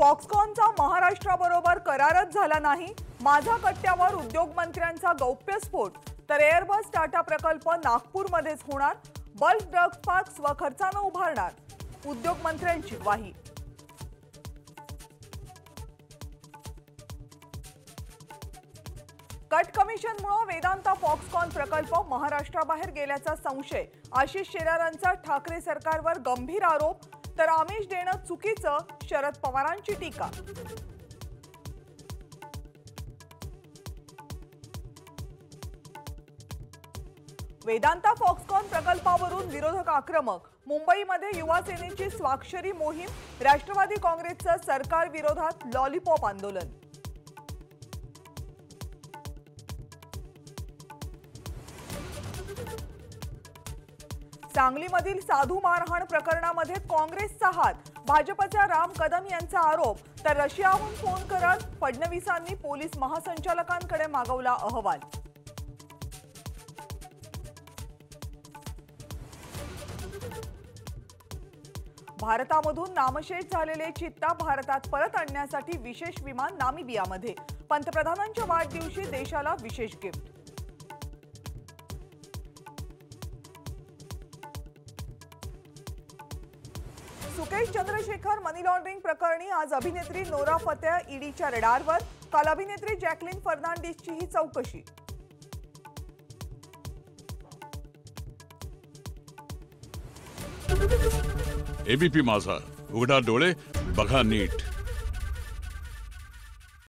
फॉक्सकॉनचा महाराष्ट्राबरोबर करारच झाला नाही, माझा कट्ट्यावर उद्योगमंत्र्यांचा गौप्यस्फोट, तर एयरबस टाटा प्रकल्प नागपूरमध्येच होणार, बल्क ड्रग पार्क स्वखर्चाने उभारणार, उद्योगमंत्र्यांची ग्वाही। कट कमिशनमुळे वेदांता फॉक्सकॉन प्रकल्प महाराष्ट्राबाहेर गेल्याचा संशय, आशिष शेलारांचा ठाकरे सरकारवर गंभीर आरोप, तर आमिष देणं चुकीचं शरद पवारांची टीका। वेदांता फॉक्सकॉन प्रकल्पावरून विरोधक आक्रमक, मुंबईमध्ये युवा सेनेची स्वाक्षरी मोहीम, राष्ट्रवादी काँग्रेसचं सरकार विरोधात लॉलीपॉप आंदोलन। सांगलीमधील साधू मारहाण प्रकरणामध्ये काँग्रेसचा हात, भाजपच्या राम कदम यांचा आरोप, तर रशियाहून फोन करत फडणवीसांनी पोलीस महासंचालकांकडे मागवला अहवाल। भारतामधून नामशेष झालेले चित्ता भारतात परत आणण्यासाठी विशेष विमान नामिबियामध्ये, पंतप्रधानांच्या वाढदिवशी देशाला विशेष gift. Sukesh Chandrashekhar money laundering प्रकरणी आज अभिनेत्री नोरा फतेह ईडीच्या रडारवर, काल अभिनेत्री जैकलिन फर्नांडिसची ही चौकशी। ABP माझा, उघडा डोळे बघा नीट।